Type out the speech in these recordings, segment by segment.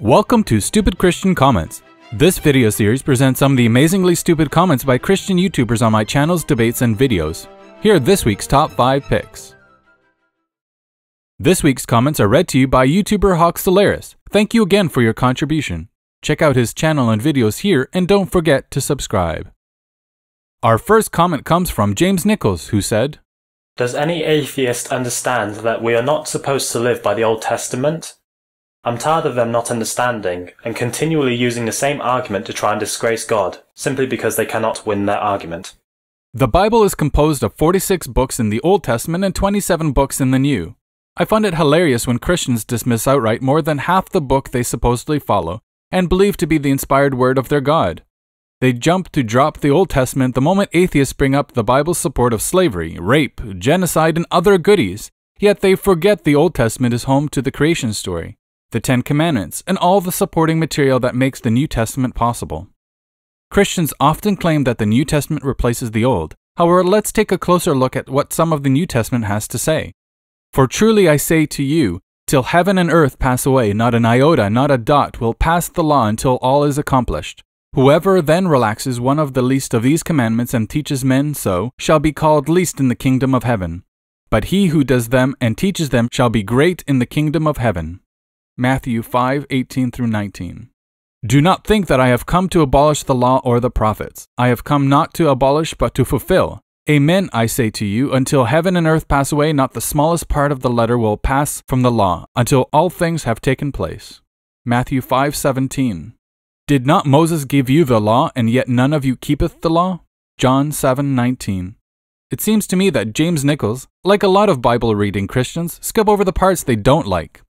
Welcome to Stupid Christian Comments. This video series presents some of the amazingly stupid comments by Christian YouTubers on my channel's debates and videos. Here are this week's top 5 picks. This week's comments are read to you by YouTuber Hawk Solaris. Thank you again for your contribution. Check out his channel and videos here, and don't forget to subscribe. Our first comment comes from James Nichols, who said, "Does any atheist understand that we are not supposed to live by the Old Testament? I'm tired of them not understanding, and continually using the same argument to try and disgrace God, simply because they cannot win their argument." The Bible is composed of 46 books in the Old Testament and 27 books in the New. I find it hilarious when Christians dismiss outright more than half the book they supposedly follow, and believe to be the inspired word of their God. They jump to drop the Old Testament the moment atheists bring up the Bible's support of slavery, rape, genocide, and other goodies, yet they forget the Old Testament is home to the creation story, the 10 Commandments, and all the supporting material that makes the New Testament possible. Christians often claim that the New Testament replaces the Old. However, let's take a closer look at what some of the New Testament has to say. "For truly I say to you, till heaven and earth pass away, not an iota, not a dot will pass the law until all is accomplished. Whoever then relaxes one of the least of these commandments and teaches men so, shall be called least in the kingdom of heaven. But he who does them and teaches them shall be great in the kingdom of heaven." Matthew 5:18-19. "Do not think that I have come to abolish the law or the prophets. I have come not to abolish, but to fulfill. Amen, I say to you, until heaven and earth pass away, not the smallest part of the letter will pass from the law, until all things have taken place." Matthew 5:17. "Did not Moses give you the law, and yet none of you keepeth the law?" John 7:19. It seems to me that James Nichols, like a lot of Bible-reading Christians, skip over the parts they don't like.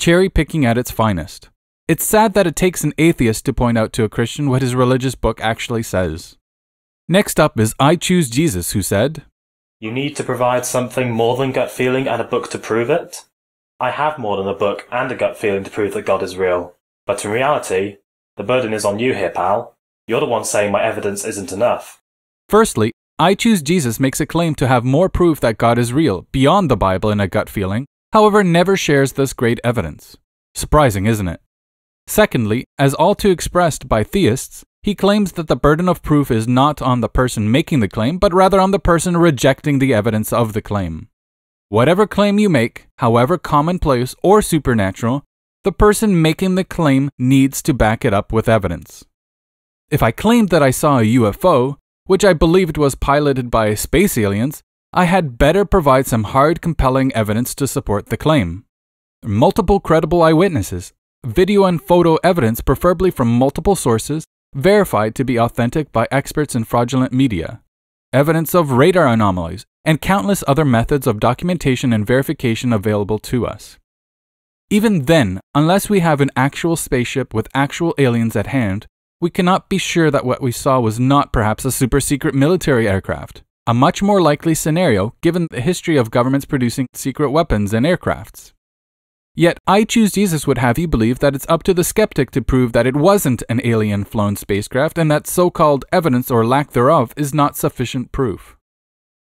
Cherry-picking at its finest. It's sad that it takes an atheist to point out to a Christian what his religious book actually says. Next up is I Choose Jesus, who said, "You need to provide something more than gut feeling and a book to prove it. I have more than a book and a gut feeling to prove that God is real. But in reality, the burden is on you here, pal. You're the one saying my evidence isn't enough." Firstly, I Choose Jesus makes a claim to have more proof that God is real, beyond the Bible and a gut feeling, however never shares this great evidence. Surprising, isn't it? Secondly, as all too expressed by theists, he claims that the burden of proof is not on the person making the claim, but rather on the person rejecting the evidence of the claim. Whatever claim you make, however commonplace or supernatural, the person making the claim needs to back it up with evidence. If I claimed that I saw a UFO, which I believed was piloted by space aliens, I had better provide some hard, compelling evidence to support the claim. Multiple credible eyewitnesses, video and photo evidence preferably from multiple sources, verified to be authentic by experts in fraudulent media, evidence of radar anomalies, and countless other methods of documentation and verification available to us. Even then, unless we have an actual spaceship with actual aliens at hand, we cannot be sure that what we saw was not perhaps a super-secret military aircraft. A much more likely scenario, given the history of governments producing secret weapons and aircrafts. Yet, I Choose Jesus would have you believe that it's up to the skeptic to prove that it wasn't an alien-flown spacecraft and that so-called evidence or lack thereof is not sufficient proof.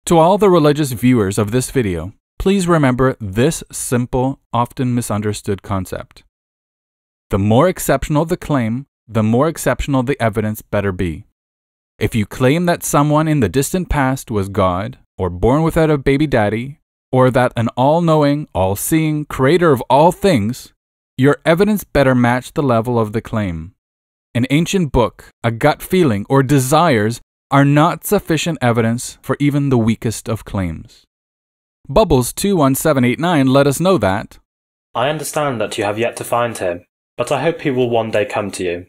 To all the religious viewers of this video, please remember this simple, often misunderstood concept. The more exceptional the claim, the more exceptional the evidence better be. If you claim that someone in the distant past was God, or born without a baby daddy, or that an all-knowing, all-seeing creator of all things, your evidence better match the level of the claim. An ancient book, a gut feeling, or desires are not sufficient evidence for even the weakest of claims. Bubbles21789 let us know that, "I understand that you have yet to find him, but I hope he will one day come to you.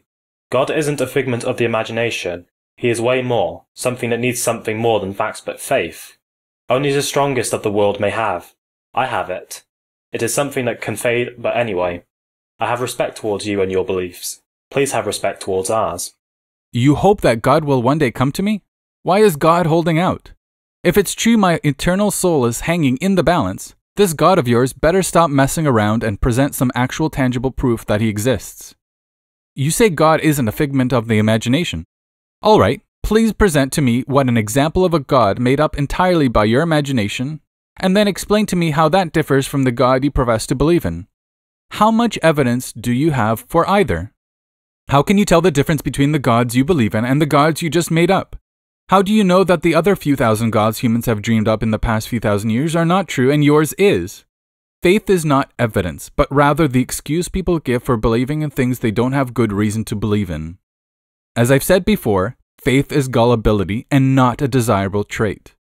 God isn't a figment of the imagination. He is way more, something that needs something more than facts but faith. Only the strongest of the world may have. I have it. It is something that can fade, but anyway. I have respect towards you and your beliefs. Please have respect towards ours." You hope that God will one day come to me? Why is God holding out? If it's true my eternal soul is hanging in the balance, this God of yours better stop messing around and present some actual tangible proof that he exists. You say God isn't a figment of the imagination. Alright, please present to me what an example of a God made up entirely by your imagination, and then explain to me how that differs from the God you profess to believe in. How much evidence do you have for either? How can you tell the difference between the gods you believe in and the gods you just made up? How do you know that the other few thousand gods humans have dreamed up in the past few thousand years are not true and yours is? Faith is not evidence, but rather the excuse people give for believing in things they don't have good reason to believe in. As I've said before, faith is gullibility and not a desirable trait.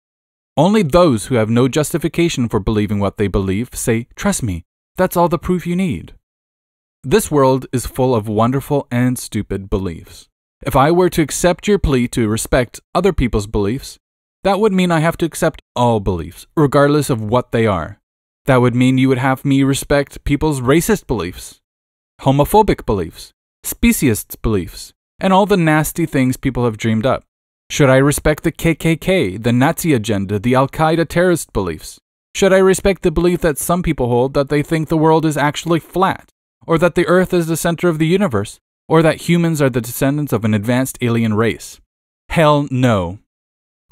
Only those who have no justification for believing what they believe say, "Trust me, that's all the proof you need." This world is full of wonderful and stupid beliefs. If I were to accept your plea to respect other people's beliefs, that would mean I have to accept all beliefs, regardless of what they are. That would mean you would have me respect people's racist beliefs, homophobic beliefs, speciesist beliefs, and all the nasty things people have dreamed up. Should I respect the KKK, the Nazi agenda, the Al-Qaeda terrorist beliefs? Should I respect the belief that some people hold that they think the world is actually flat, or that the Earth is the center of the universe, or that humans are the descendants of an advanced alien race? Hell no.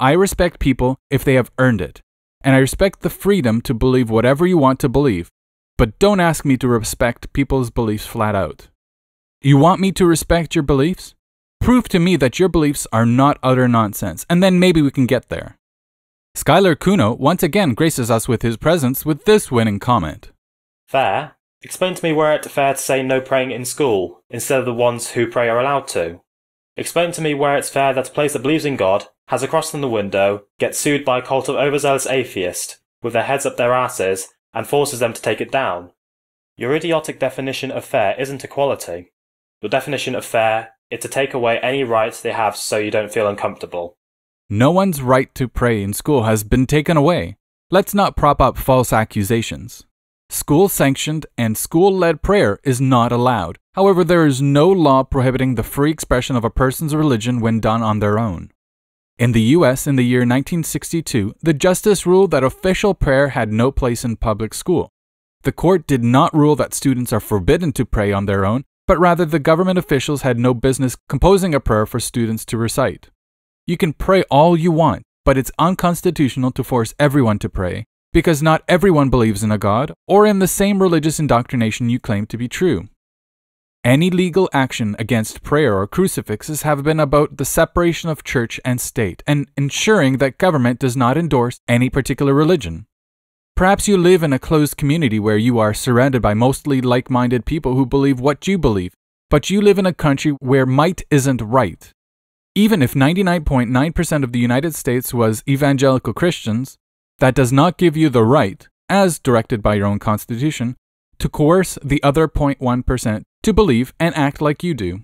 I respect people if they have earned it, and I respect the freedom to believe whatever you want to believe, but don't ask me to respect people's beliefs flat out. You want me to respect your beliefs? Prove to me that your beliefs are not utter nonsense, and then maybe we can get there. Skylar Kuno once again graces us with his presence with this winning comment. Fair? Explain to me where it's fair to say no praying in school, instead of the ones who pray are allowed to. Explain to me where it's fair that a place that believes in God, has a cross in the window, gets sued by a cult of overzealous atheists, with their heads up their asses, and forces them to take it down. Your idiotic definition of fair isn't equality. Your definition of fair is to take away any rights they have so you don't feel uncomfortable. No one's right to pray in school has been taken away. Let's not prop up false accusations. School-sanctioned and school-led prayer is not allowed. However, there is no law prohibiting the free expression of a person's religion when done on their own. In the US in the year 1962, the justice ruled that official prayer had no place in public school. The court did not rule that students are forbidden to pray on their own, but rather the government officials had no business composing a prayer for students to recite. You can pray all you want, but it's unconstitutional to force everyone to pray, because not everyone believes in a god or in the same religious indoctrination you claim to be true. Any legal action against prayer or crucifixes have been about the separation of church and state and ensuring that government does not endorse any particular religion. Perhaps you live in a closed community where you are surrounded by mostly like-minded people who believe what you believe, but you live in a country where might isn't right. Even if 99.9% of the United States was evangelical Christians, that does not give you the right, as directed by your own constitution, to coerce the other 0.1% to believe and act like you do.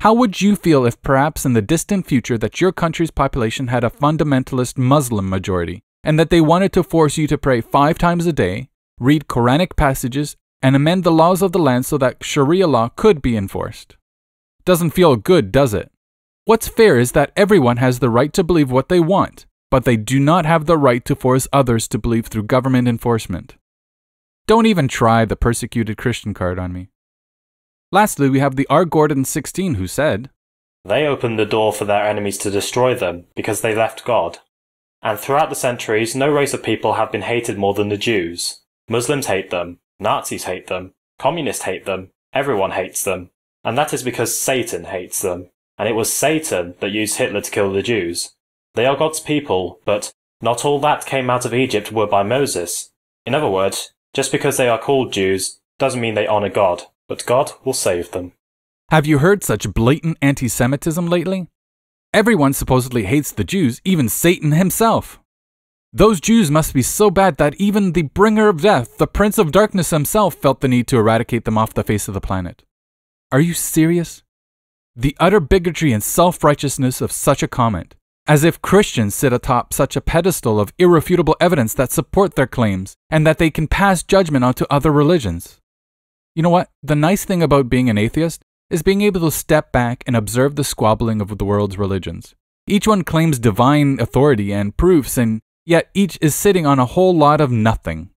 How would you feel if perhaps in the distant future that your country's population had a fundamentalist Muslim majority, and that they wanted to force you to pray 5 times a day, read Quranic passages, and amend the laws of the land so that Sharia law could be enforced? Doesn't feel good, does it? What's fair is that everyone has the right to believe what they want, but they do not have the right to force others to believe through government enforcement. Don't even try the persecuted Christian card on me. Lastly, we have the R. Gordon16 who said, "They opened the door for their enemies to destroy them because they left God. And throughout the centuries, no race of people have been hated more than the Jews. Muslims hate them, Nazis hate them, communists hate them, everyone hates them. And that is because Satan hates them. And it was Satan that used Hitler to kill the Jews. They are God's people, but not all that came out of Egypt were by Moses. In other words, just because they are called Jews doesn't mean they honor God, but God will save them." Have you heard such blatant anti-Semitism lately? Everyone supposedly hates the Jews, even Satan himself. Those Jews must be so bad that even the bringer of death, the Prince of Darkness himself, felt the need to eradicate them off the face of the planet. Are you serious? The utter bigotry and self-righteousness of such a comment, as if Christians sit atop such a pedestal of irrefutable evidence that support their claims and that they can pass judgment onto other religions. You know what? The nice thing about being an atheist is being able to step back and observe the squabbling of the world's religions. Each one claims divine authority and proofs, and yet each is sitting on a whole lot of nothing.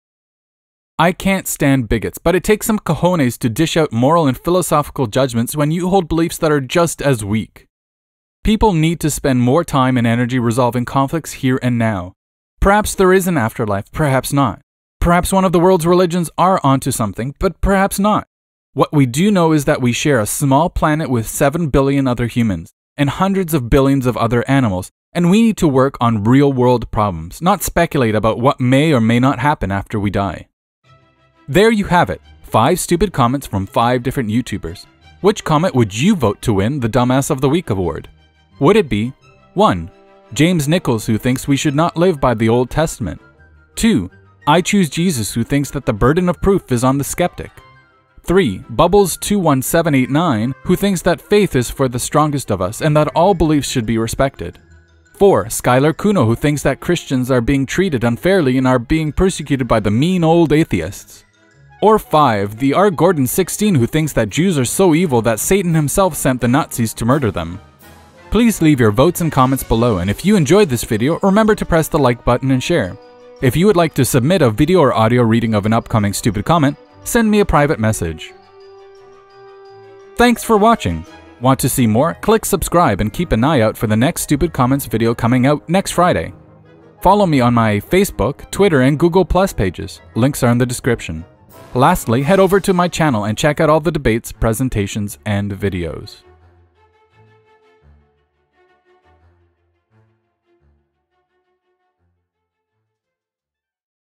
I can't stand bigots, but it takes some cojones to dish out moral and philosophical judgments when you hold beliefs that are just as weak. People need to spend more time and energy resolving conflicts here and now. Perhaps there is an afterlife, perhaps not. Perhaps one of the world's religions are onto something, but perhaps not. What we do know is that we share a small planet with 7 billion other humans and hundreds of billions of other animals, and we need to work on real-world problems, not speculate about what may or may not happen after we die. There you have it, 5 stupid comments from 5 different YouTubers. Which comment would you vote to win the Dumbass of the Week award? Would it be 1. James Nichols, who thinks we should not live by the Old Testament? 2. I Choose Jesus, who thinks that the burden of proof is on the skeptic? 3. Bubbles21789, who thinks that faith is for the strongest of us and that all beliefs should be respected? 4. Skylar Kuno, who thinks that Christians are being treated unfairly and are being persecuted by the mean old atheists? Or 5. The R. Gordon16, who thinks that Jews are so evil that Satan himself sent the Nazis to murder them? Please leave your votes and comments below, and if you enjoyed this video, remember to press the like button and share. If you would like to submit a video or audio reading of an upcoming stupid comment, send me a private message. Thanks for watching. Want to see more? Click subscribe and keep an eye out for the next stupid comments video coming out next Friday. Follow me on my Facebook, Twitter, and Google+ pages. Links are in the description. Lastly, head over to my channel and check out all the debates, presentations, and videos.